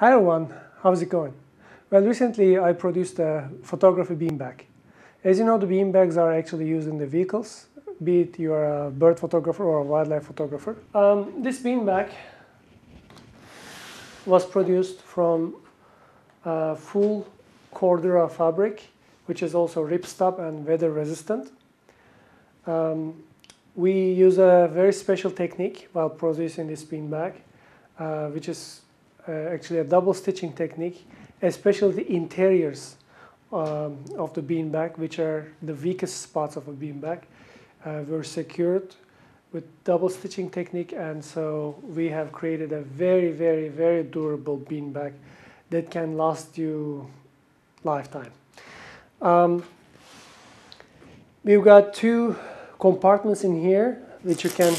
Hi everyone, how's it going? Well, recently I produced a photography beanbag. As you know, the beanbags are actually used in the vehicles, be it you're a bird photographer or a wildlife photographer. This beanbag was produced from full Cordura fabric, which is also ripstop and weather resistant. We use a very special technique while producing this beanbag, which is actually a double stitching technique, especially the interiors of the beanbag, which are the weakest spots of a beanbag, were secured with double stitching technique, and so we have created a very, very, very durable beanbag that can last you lifetime. We've got two compartments in here which you can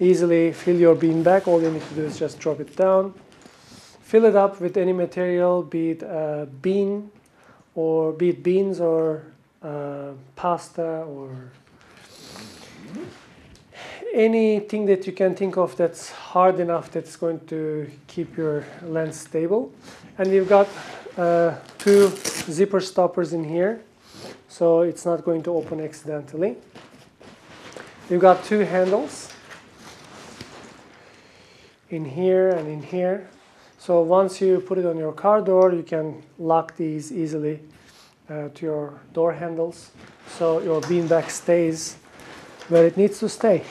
easily fill your beanbag. All you need to do is just drop it down, fill it up with any material, be it beans or pasta or anything that you can think of that's hard enough that's going to keep your lens stable. And we've got two zipper stoppers in here, so it's not going to open accidentally. We've got two handles in here and in here, so once you put it on your car door, you can lock these easily to your door handles, so your beanbag stays where it needs to stay.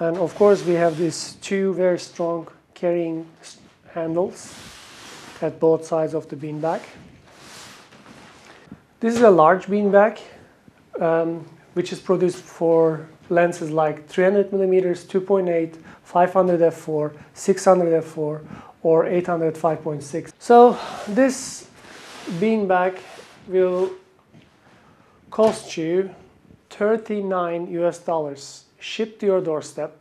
And of course, we have these two very strong carrying handles at both sides of the beanbag. This is a large beanbag, which is produced for lenses like 300mm, 2.8, 500f4, 600f4, or 800 f/5.6. So this beanbag will cost you $39 shipped to your doorstep,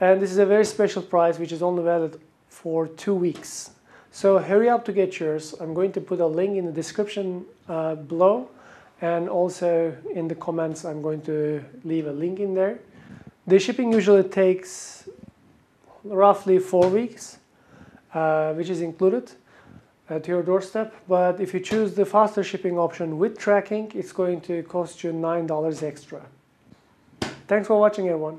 and this is a very special price which is only valid for 2 weeks. So hurry up to get yours. I'm going to put a link in the description below, and also in the comments I'm going to leave a link in there. The shipping usually takes roughly 4 weeks, which is included to your doorstep, but if you choose the faster shipping option with tracking, it's going to cost you $9 extra. Thanks for watching, everyone.